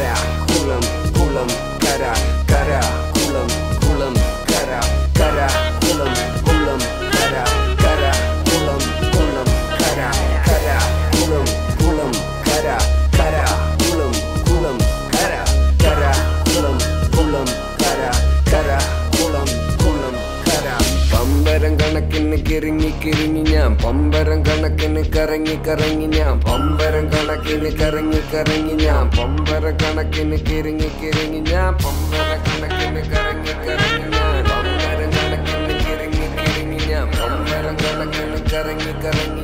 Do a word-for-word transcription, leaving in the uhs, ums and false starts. kara, kulam, kulam, kara, kara, kulam, kulam, kara, kara, kulam, kulam, kara, kara, kulam, kulam, kara, kara, kulam, kulam, kara, kara, kulam, kulam, kara, kara, kulam, kulam, kara, kara, kulam, kulam, kara. Pambarangana kinne kiringi kiringi nyam, pambarangana kinne karangi karangi nyam, pambarangana kinne karangi karangi nyam, pambarangana kinne kiringi kiringi nyam, pambarangana kinne karangi karangi nyam, pambarangana kinne kiringi kiringi nyam, pambarangana kinne karangi karangi.